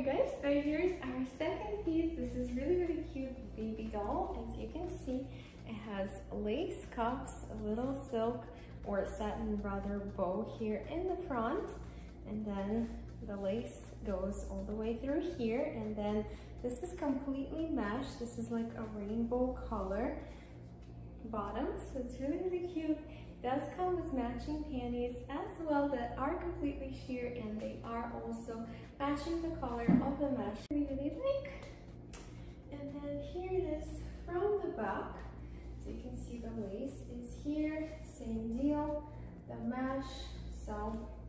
Alright guys, so here's our second piece. This is really cute baby doll. As you can see, it has lace cuffs, a little silk or satin rather bow here in the front, and then the lace goes all the way through here, and then this is completely mesh. This is like a rainbow color bottom, so it's really cute. It does come with matching panties as well that are completely sheer, and they are also matching the color of the mesh. We really like. And then here it is from the back, so you can see the lace is here, same deal, the mesh. So